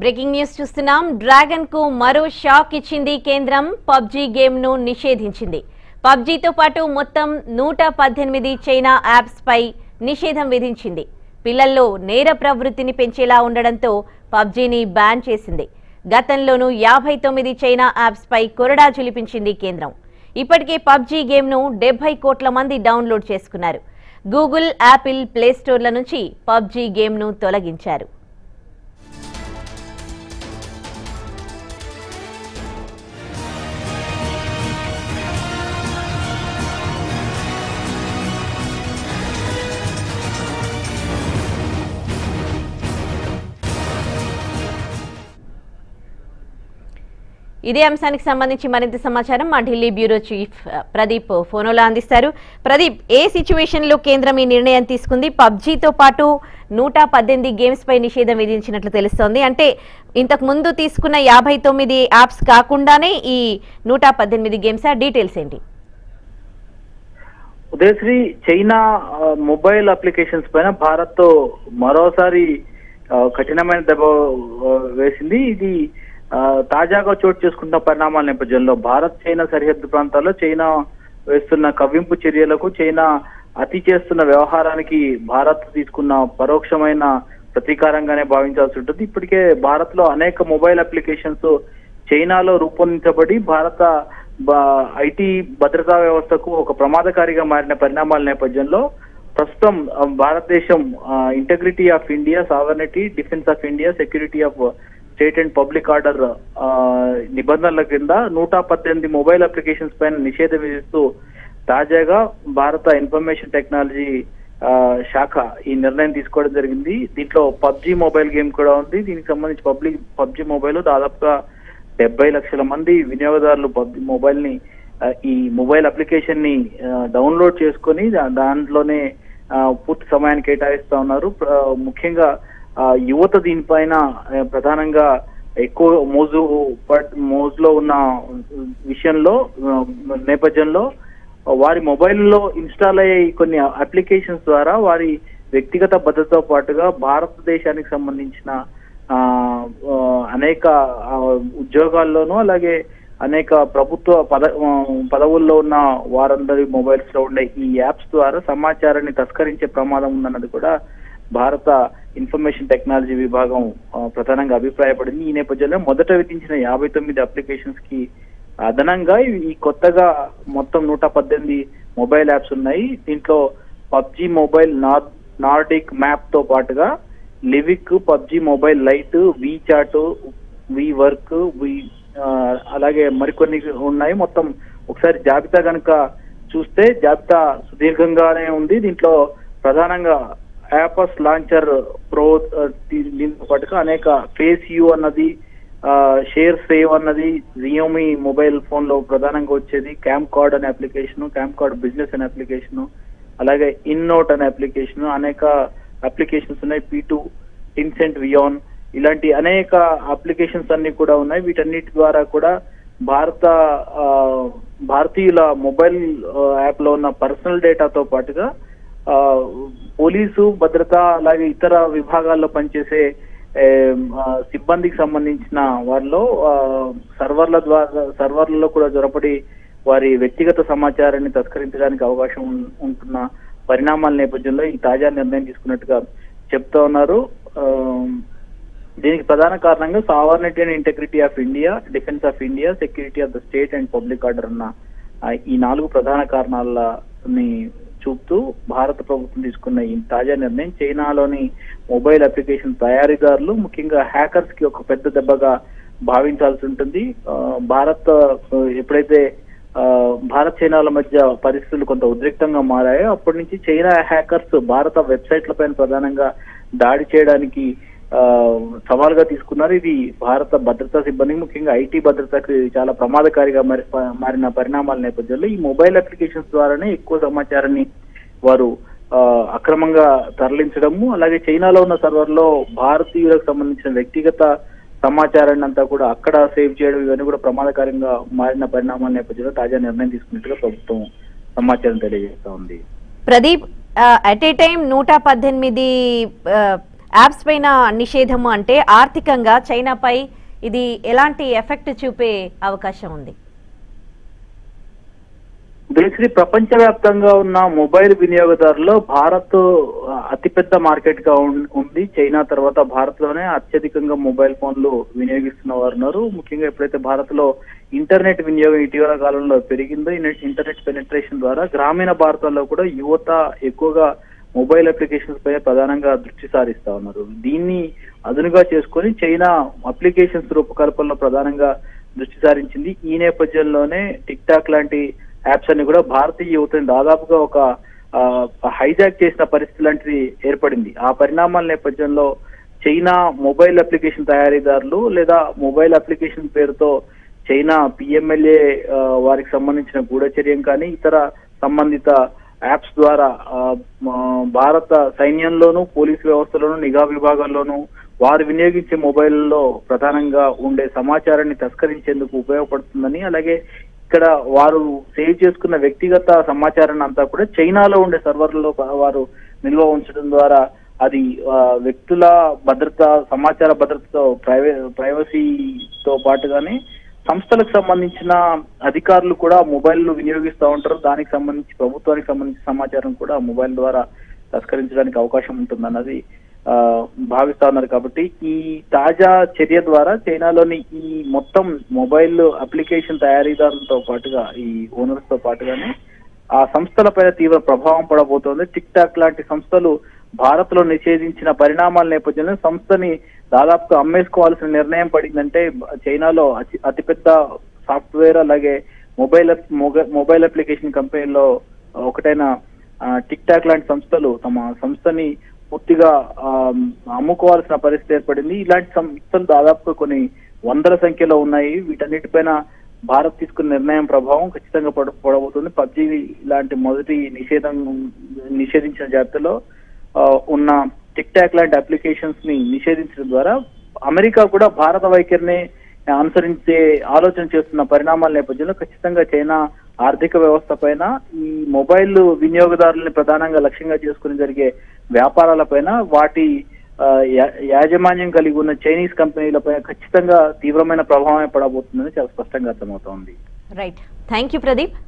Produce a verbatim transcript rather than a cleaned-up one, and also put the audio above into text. Breaking news చూస్తున్నాం. Dragon కు మరో షాక్ ఇచ్చింది కేంద్రం. పబ్జీ గేమ్ ను నిషేధించింది. పబ్జీతో పాటు మొత్తం నూట పద్దెనిమిది చైనా యాప్స్ పై నిషేధం విధించింది. పిల్లల్లో నేర ప్రవృత్తిని పెంచేలా ఉండడంతో పబ్జీని బ్యాన్ చేసింది. గతంలోనూ యాభై తొమ్మిది చైనా యాప్స్ పై కొరడా జులిపించింది కేంద్రం. ఇప్పటికే పబ్జీ గేమ్ ను డెబ్బై కోట్ల మంది డౌన్లోడ్ చేసుకున్నారు. గూగుల్, యాపిల్ ప్లేస్టోర్ల నుంచి పబ్జీ గేమ్ ను తొలగించారు. ఇదే అంశానికి సంబంధించి మరింత సమాచారం మా ఢిల్లీ బ్యూరో చీఫ్ ప్రదీప్ ఫోనోలా అందిస్తారు. ప్రదీప్, ఏ సిచ్యువేషన్ లో కేంద్రం ఈ నిర్ణయం తీసుకుంది? పబ్జీతో పాటు నూట పద్దెనిమిది గేమ్స్ పై నిషేధం విధించినట్లు తెలుస్తోంది. అంటే ఇంతకు ముందు తీసుకున్న యాభై తొమ్మిది యాప్స్ కాకుండానే ఈ నూట పద్దెనిమిది గేమ్స్, ఆ డీటెయిల్స్ ఏంటి? ఉదయశ్రీ, చైనా మొబైల్ అప్లికేషన్స్ పైన భారత్ తో మరోసారి కఠినమైన దెబ్బ వేసింది. ఇది తాజాగా చోటు చేసుకున్న పరిణామాల నేపథ్యంలో భారత్ చైనా సరిహద్దు ప్రాంతాల్లో చైనా వేస్తున్న కవ్వింపు చర్యలకు, చైనా అతి చేస్తున్న వ్యవహారానికి భారత్ తీసుకున్న పరోక్షమైన ప్రతీకారంగానే భావించాల్సి ఉంటుంది. ఇప్పటికే భారత్ లో అనేక మొబైల్ అప్లికేషన్స్ చైనాలో రూపొందించబడి భారత ఐటీ భద్రతా వ్యవస్థకు ఒక ప్రమాదకారిగా మారిన పరిణామాల నేపథ్యంలో ప్రస్తుతం భారతదేశం integrity of India, sovereignty, defence of India, security of state and public order నిబంధనల కింద నూట పద్దెనిమిది మొబైల్ అప్లికేషన్స్ పైన నిషేధం విధిస్తూ తాజాగా భారత ఇన్ఫర్మేషన్ టెక్నాలజీ శాఖ ఈ నిర్ణయం తీసుకోవడం జరిగింది. దీంట్లో పబ్జీ మొబైల్ గేమ్ కూడా ఉంది. దీనికి సంబంధించి పబ్లిక్ పబ్జీ మొబైల్ దాదాపుగా డెబ్బై లక్షల మంది వినియోగదారులు పబ్జీ మొబైల్ ని, ఈ మొబైల్ అప్లికేషన్ ని డౌన్లోడ్ చేసుకుని దాంట్లోనే పూర్తి సమయాన్ని కేటాయిస్తా ఉన్నారు. ముఖ్యంగా యువత దీనిపైన ప్రధానంగా ఎక్కువ మోజు మోజులో ఉన్న విషయంలో నేపథ్యంలో వారి మొబైల్లో ఇన్స్టాల్ అయ్యే కొన్ని అప్లికేషన్స్ ద్వారా వారి వ్యక్తిగత భద్రతతో పాటుగా భారతదేశానికి సంబంధించిన అనేక ఉద్యోగాల్లోనూ, అలాగే అనేక ప్రభుత్వ పద పదవుల్లో ఉన్న వారందరి మొబైల్స్ లో ఉండే ఈ యాప్స్ ద్వారా సమాచారాన్ని తస్కరించే ప్రమాదం ఉందన్నది కూడా భారత ఇన్ఫర్మేషన్ టెక్నాలజీ విభాగం ప్రధానంగా అభిప్రాయపడింది. ఈ నేపథ్యంలో మొదట విధించిన యాభై తొమ్మిది అప్లికేషన్స్ కి అదనంగా ఈ కొత్తగా మొత్తం నూట పద్దెనిమిది మొబైల్ యాప్స్ ఉన్నాయి. దీంట్లో పబ్జీ మొబైల్, నార్ నార్డిక్ మ్యాప్ తో పాటుగా Livik, PUBG mobile lite, WeChat, we work, we అలాగే మరికొన్ని ఉన్నాయి. మొత్తం ఒకసారి జాబితా కనుక చూస్తే జాబితా సుదీర్ఘంగానే ఉంది. దీంట్లో ప్రధానంగా యాపస్ లాంచర్ ప్రో దీంతో పాటుగా అనేక ఫేస్ యూ అన్నది, షేర్ సేవ్ అన్నది జియోమీ మొబైల్ ఫోన్ లో ప్రధానంగా వచ్చేది, క్యాంప్ కార్డ్ అనే అప్లికేషను, క్యాంప్ కార్డ్ బిజినెస్ అనే అప్లికేషను, అలాగే ఇన్ నోట్ అనే అప్లికేషను, అనేక అప్లికేషన్స్ ఉన్నాయి. పీ టూ, టిన్సెంట్ వియాన్, ఇలాంటి అనేక అప్లికేషన్స్ అన్ని కూడా ఉన్నాయి. వీటన్నిటి ద్వారా కూడా భారత భారతీయుల మొబైల్ యాప్ లో ఉన్న పర్సనల్ డేటాతో పాటుగా పోలీసు భద్రత అలాగే ఇతర విభాగాల్లో పనిచేసే సిబ్బందికి సంబంధించిన వారిలో సర్వర్ల ద్వారా సర్వర్లలో కూడా జొరపడి వారి వ్యక్తిగత సమాచారాన్ని తస్కరించడానికి అవకాశం ఉంటున్న పరిణామాల నేపథ్యంలో ఈ తాజా నిర్ణయం తీసుకున్నట్టుగా చెప్తా ఉన్నారు. దీనికి ప్రధాన కారణంగా sovereignty and integrity of India, defence of India, security of the state and public order అన్న ఈ నాలుగు ప్రధాన కారణాలని చూపుతూ భారత ప్రభుత్వం తీసుకున్న ఈ తాజా నిర్ణయం చైనాలోని మొబైల్ అప్లికేషన్ తయారీదారులు, ముఖ్యంగా హ్యాకర్స్ కి ఒక పెద్ద దెబ్బగా భావించాల్సి ఉంటుంది. భారత్ ఎప్పుడైతే భారత్ చైనాల మధ్య పరిస్థితులు కొంత ఉద్రిక్తంగా మారాయో అప్పటి నుంచి చైనా హ్యాకర్స్ భారత వెబ్సైట్ల పైన ప్రధానంగా దాడి చేయడానికి సవాల్గా తీసుకున్నారు. ఇది భారత భద్రతా సిబ్బంది, ముఖ్యంగా ఐటీ భద్రతకి చాలా ప్రమాదకారిగా మరి మారిన పరిణామాల నేపథ్యంలో ఈ మొబైల్ అప్లికేషన్స్ ద్వారానే ఎక్కువ సమాచారాన్ని వారు అక్రమంగా తరలించడము, అలాగే చైనాలో ఉన్న సర్వర్లో భారతీయులకు సంబంధించిన వ్యక్తిగత సమాచారాన్ని అంతా కూడా అక్కడ సేవ్ చేయడం, ఇవన్నీ కూడా ప్రమాదకారంగా మారిన పరిణామాల నేపథ్యంలో తాజా నిర్ణయం తీసుకున్నట్టుగా ప్రభుత్వం సమాచారం తెలియజేస్తా ఉంది. ప్రదీప్, అట్ ఏ టైం నూట పద్దెనిమిది యాప్స్ పైన నిషేధము అంటే ఆర్థికంగా చైనాపై ఇది ఎలాంటి ఎఫెక్ట్ చూపే అవకాశం ఉంది? బేసిక్లీ ప్రపంచవ్యాప్తంగా ఉన్న మొబైల్ వినియోగదారుల్లో భారత్ అతిపెద్ద మార్కెట్ గా ఉంది. చైనా తర్వాత భారత్ లోనే అత్యధికంగా మొబైల్ ఫోన్లు వినియోగిస్తున్న వారు ఉన్నారు. ముఖ్యంగా ఎప్పుడైతే భారత్ లో ఇంటర్నెట్ వినియోగం ఇటీవల కాలంలో పెరిగిందో, ఇంటర్నెట్ పెనెట్రేషన్ ద్వారా గ్రామీణ భారతంలో కూడా యువత ఎక్కువగా మొబైల్ అప్లికేషన్స్ పై ప్రధానంగా దృష్టి సారిస్తా ఉన్నారు. దీన్ని అదునుగా చేసుకొని చైనా అప్లికేషన్స్ రూపకల్పనలో ప్రధానంగా దృష్టి సారించింది. ఈ నేపథ్యంలోనే టిక్ టాక్ లాంటి యాప్స్ అన్ని కూడా భారతీయ యువతని దాదాపుగా ఒక హైజాక్ చేసిన పరిస్థితి లాంటిది ఏర్పడింది. ఆ పరిణామాల నేపథ్యంలో చైనా మొబైల్ అప్లికేషన్ తయారీదారులు లేదా మొబైల్ అప్లికేషన్ పేరుతో చైనా పిఎంఎల్ఏ వారికి సంబంధించిన గూఢచర్యం కానీ ఇతర సంబంధిత యాప్స్ ద్వారా భారత సైన్యంలోనూ పోలీసు వ్యవస్థలోనూ నిఘా విభాగాల్లోనూ వారు వినియోగించే మొబైల్లో ప్రధానంగా ఉండే సమాచారాన్ని తస్కరించేందుకు ఉపయోగపడుతుందని, అలాగే ఇక్కడ వారు సేవ్ చేసుకున్న వ్యక్తిగత సమాచారాన్ని అంతా కూడా చైనాలో ఉండే సర్వర్లలో వారు నిల్వ ఉంచడం ద్వారా అది వ్యక్తుల భద్రత, సమాచార భద్రతతో ప్రైవే ప్రైవసీతో పాటుగానే సంస్థలకు సంబంధించిన అధికారులు కూడా మొబైల్ వినియోగిస్తూ ఉంటారు. దానికి సంబంధించి ప్రభుత్వానికి సంబంధించిన సమాచారం కూడా మొబైల్ ద్వారా తస్కరించడానికి అవకాశం ఉంటుందన్నది ఆ భావిస్తా ఉన్నారు. కాబట్టి ఈ తాజా చర్య ద్వారా చైనాలోని ఈ మొత్తం మొబైల్ అప్లికేషన్ తయారీదారులతో పాటుగా ఈ ఓనర్స్ తో పాటుగానే ఆ సంస్థల పైన తీవ్ర ప్రభావం పడబోతోంది. టిక్ టాక్ లాంటి సంస్థలు భారత్ లో నిషేధించిన పరిణామాల నేపథ్యంలో సంస్థని దాదాపుగా అమ్మేసుకోవాల్సిన నిర్ణయం పడిందంటే చైనాలో అతి అతిపెద్ద సాఫ్ట్వేర్ అలాగే మొబైల్ మొబైల్ అప్లికేషన్ కంపెనీలో ఒకటైన టిక్ టాక్ లాంటి సంస్థలు తమ సంస్థని పూర్తిగా అమ్ముకోవాల్సిన పరిస్థితి ఏర్పడింది. ఇలాంటి సంస్థలు దాదాపుగా కొన్ని వందల సంఖ్యలో ఉన్నాయి. వీటన్నిటిపైన భారత్ తీసుకున్న నిర్ణయం ప్రభావం ఖచ్చితంగా పడ పడబోతుంది. పబ్జీ లాంటి మొదటి నిషేధం నిషేధించిన జాబితాలో ఉన్న టిక్ టాక్ లాంటి అప్లికేషన్స్ ని నిషేధించడం ద్వారా అమెరికా కూడా భారత వైఖరిని అనుసరించే ఆలోచన చేస్తున్న పరిణామాల నేపథ్యంలో ఖచ్చితంగా చైనా ఆర్థిక వ్యవస్థ పైన, ఈ మొబైల్ వినియోగదారుల్ని ప్రధానంగా లక్ష్యంగా చేసుకుని జరిగే వ్యాపారాల పైన, వాటి యాజమాన్యం కలిగి ఉన్న చైనీస్ కంపెనీలపై ఖచ్చితంగా తీవ్రమైన ప్రభావం పడబోతుందని చాలా స్పష్టంగా అర్థమవుతోంది. Right, thank you Pradeep.